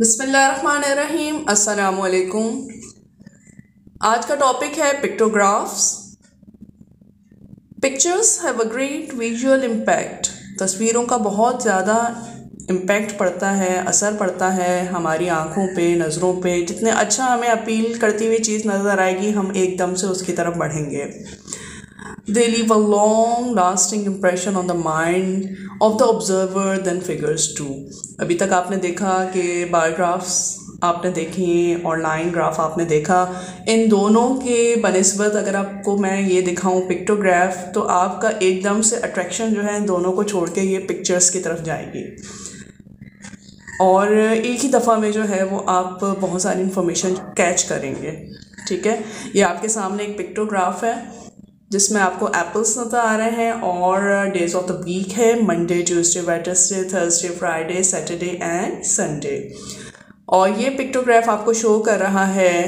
बिस्मिल्लाहिर्रहमानिर्रहीम, अस्सलामुअलैकुम। आज का टॉपिक है pictographs. Pictures have a great visual impact. तस्वीरों का बहुत ज़्यादा इम्पैक्ट पड़ता है, असर पड़ता है हमारी आँखों पे, नज़रों पे। जितने अच्छा हमें अपील करती हुई चीज़ नज़र आएगी, हम एकदम से उसकी तरफ बढ़ेंगे। They leave a long lasting impression on the mind of the observer than figures too. अभी तक आपने देखा कि बार ग्राफ्स आपने देखे और लाइन ग्राफ आपने देखा। इन दोनों के बनस्बत अगर आपको मैं ये दिखाऊं पिक्टोग्राफ, तो आपका एकदम से अट्रैक्शन जो है इन दोनों को छोड़ के ये पिक्चर्स की तरफ जाएगी और एक ही दफ़ा में जो है वो आप बहुत सारी इंफॉर्मेशन कैच करेंगे। ठीक है, ये आपके सामने एक पिक्टोग्राफ है जिसमें आपको एप्पल्स नज़र आ रहे हैं और डेज ऑफ द वीक है Monday, Tuesday, Wednesday, Thursday, Friday, Saturday and Sunday. और ये पिक्टोग्राफ आपको शो कर रहा है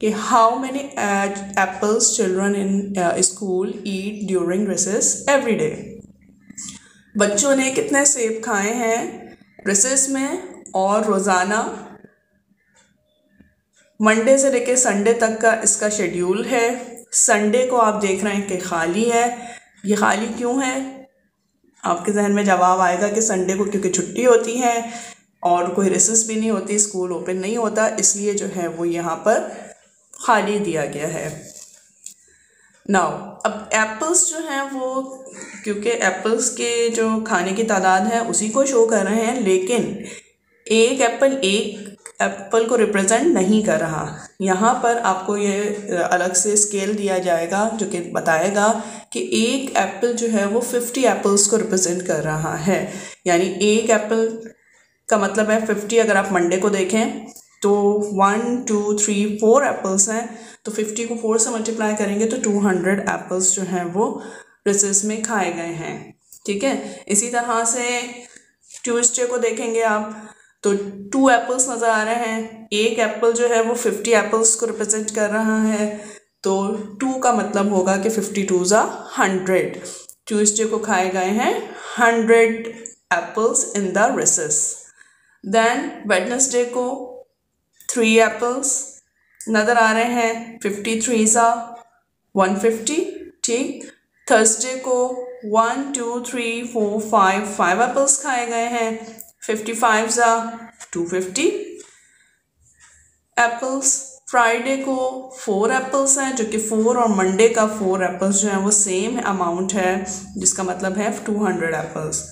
कि how many apples children in school eat during recess every day. बच्चों ने कितने सेब खाए हैं रिसेस में और रोज़ाना मंडे से लेके संडे तक का इसका शेड्यूल है। संडे को आप देख रहे हैं कि खाली है। ये खाली क्यों है? आपके जहन में जवाब आएगा कि संडे को क्योंकि छुट्टी होती है और कोई रिसेस भी नहीं होती, स्कूल ओपन नहीं होता, इसलिए जो है वो यहाँ पर खाली दिया गया है। नाउ अब एप्पल्स जो हैं वो क्योंकि एप्पल्स के जो खाने की तादाद है उसी को शो कर रहे हैं, लेकिन एक एप्पल को रिप्रेजेंट नहीं कर रहा। यहाँ पर आपको ये अलग से स्केल दिया जाएगा जो कि बताएगा कि एक एप्पल जो है वो 50 एप्पल्स को रिप्रेजेंट कर रहा है। यानी एक एप्पल का मतलब है 50। अगर आप मंडे को देखें तो 1, 2, 3, 4 एप्पल्स हैं, तो 50 को 4 से मल्टीप्लाई करेंगे तो 200 एप्पल्स जो हैं वो रिसेस में खाए गए हैं। ठीक है, इसी तरह से ट्यूसडे को देखेंगे आप तो 2 एप्पल्स नज़र आ रहे हैं। एक एप्पल जो है वो 50 एप्पल्स को रिप्रेजेंट कर रहा है, तो 2 का मतलब होगा कि 50 × 2 = 100। ट्यूसडे को खाए गए हैं 100 apples in the recess. Then Wednesday को 3 एप्पल्स नज़र आ रहे हैं, 50 × 3 = 150। ठीक, थर्सडे को 1, 2, 3, 4, 5 एप्पल्स खाए गए हैं, 55 × 250 एप्पल्स। फ्राइडे को 4 एप्पल्स हैं जो कि 4 और मंडे का 4 एप्पल्स जो हैं वो सेम अमाउंट है, जिसका मतलब है 200 एप्पल्स।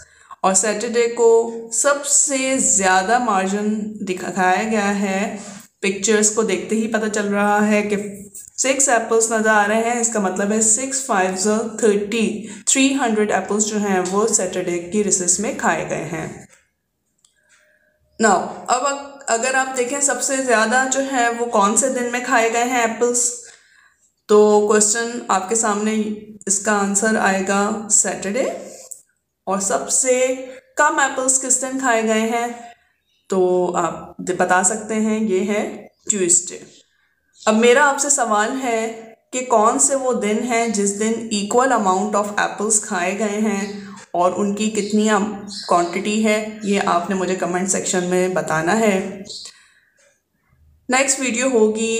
और सैटरडे को सबसे ज़्यादा मार्जिन दिखाया गया है, पिक्चर्स को देखते ही पता चल रहा है कि 6 एप्पल्स नज़र आ रहे हैं। इसका मतलब है 6, 5, 30 300 एप्पल्स जो हैं वो सैटरडे की रिसेस में खाए गए हैं। नाउ अब अगर आप देखें सबसे ज़्यादा जो है वो कौन से दिन में खाए गए हैं एप्पल्स, तो क्वेश्चन आपके सामने इसका आंसर आएगा सैटरडे। और सबसे कम एप्पल्स किस दिन खाए गए हैं तो आप बता सकते हैं, ये है ट्यूसडे। अब मेरा आपसे सवाल है कि कौन से वो दिन हैं जिस दिन इक्वल अमाउंट ऑफ एप्पल्स खाए गए हैं और उनकी कितनी क्वांटिटी है, ये आपने मुझे कमेंट सेक्शन में बताना है। नेक्स्ट वीडियो होगी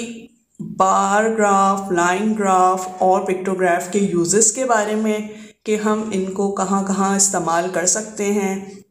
बार ग्राफ, लाइन ग्राफ और पिक्टोग्राफ के यूजेस के बारे में कि हम इनको कहाँ कहाँ इस्तेमाल कर सकते हैं